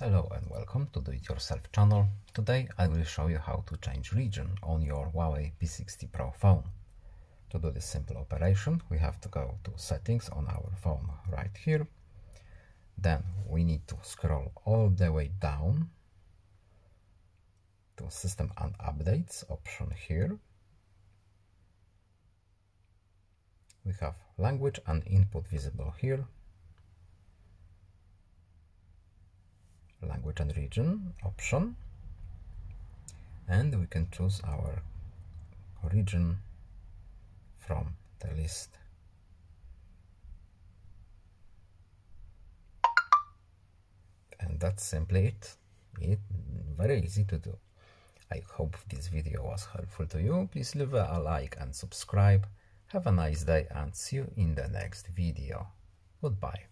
Hello and welcome to the Do-It-Yourself channel. Today I will show you how to change region on your Huawei P60 Pro phone. To do this simple operation, we have to go to settings on our phone right here. Then we need to scroll all the way down to System and Updates option here. We have language and input visible here. Language and region option, and we can choose our region from the list. And that's simply it. It's very easy to do. I hope this video was helpful to you. Please leave a like and subscribe. Have a nice day and see you in the next video. Goodbye.